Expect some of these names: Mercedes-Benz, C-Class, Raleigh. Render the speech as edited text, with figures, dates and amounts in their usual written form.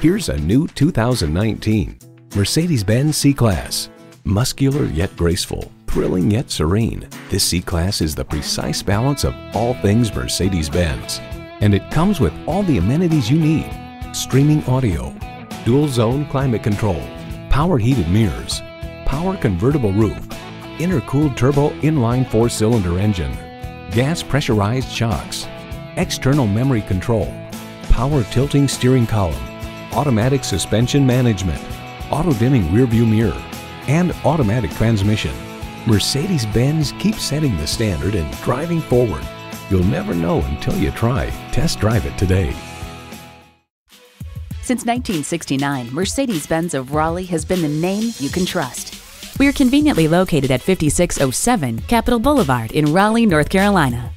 Here's a new 2019 Mercedes-Benz C-Class. Muscular yet graceful, thrilling yet serene, this C-Class is the precise balance of all things Mercedes-Benz. And it comes with all the amenities you need. Streaming audio, dual zone climate control, power heated mirrors, power convertible roof, intercooled turbo inline 4-cylinder engine, gas pressurized shocks, external memory control, power tilting steering column, automatic suspension management, auto dimming rearview mirror, and automatic transmission. Mercedes-Benz keeps setting the standard and driving forward. You'll never know until you try. Test drive it today. Since 1969, Mercedes-Benz of Raleigh has been the name you can trust. We're conveniently located at 5607 Capitol Boulevard in Raleigh, North Carolina.